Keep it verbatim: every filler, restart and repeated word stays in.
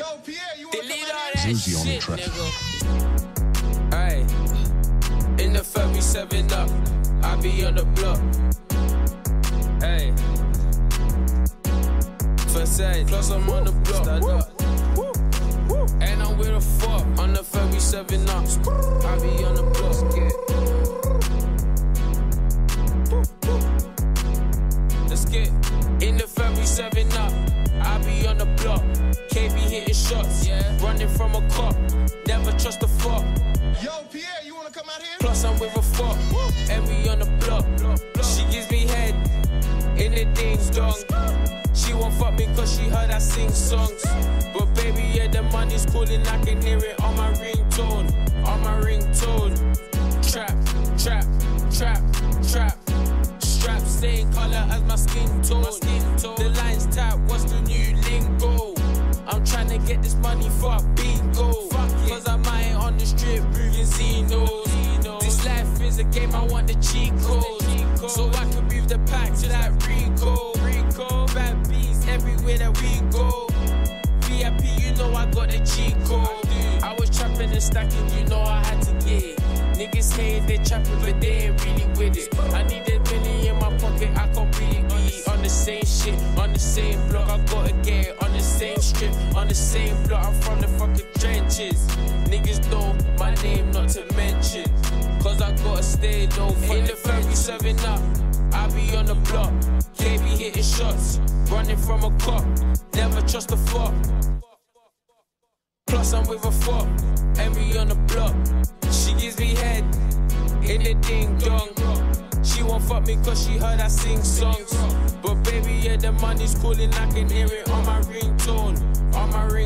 Yo, Pierre, you want to come in? Nigga. Hey, in the family seven up, I be on the block. Hey, Versailles, plus I'm on the block. And I'm with a fuck on the family seven up, I be on the block. Yeah. Let's get in the family seven up. I be on the block, K B hitting shots, yeah. Running from a cop, never trust a fuck. Yo, Pierre, you wanna come out here? Plus I'm with a fuck, and we on the block. She gives me head, in the dings dong. She won't fuck me cause she heard I sing songs. But baby, yeah, the money's calling, I can hear it on my ringtone, on my ringtone. Trap, trap, trap, trap. Strap same color as my skin tone. My skin tone. The lines tap, what's the new lingo? I'm tryna get this money, fuck bingo. Fuck it. Cause I'm out on the strip, moving Zenos. This life is a game, I want the cheat codes. So I can move the pack to that Rico. Rico. Bad beats everywhere that we go. V I P, you know I got the cheat code. I was trapping and stacking, you know I had to get it. Niggas hating, they trapping, but they ain't really with it. I need a million in my pocket, I can't really be on the same shit, on the same block. I gotta get it on the same strip, on the same block. I'm from the fucking trenches. Niggas know my name, not to mention. Cause I gotta stay low. In the family serving up, I be on the block. K B hitting shots, running from a cop. Never trust a fuck. Plus I'm with a fuck, and we on the block. She gives me head, in the ding dong. She won't fuck me cause she heard I sing songs. But baby, yeah, the money's calling, I can hear it on my ringtone, on my ringtone.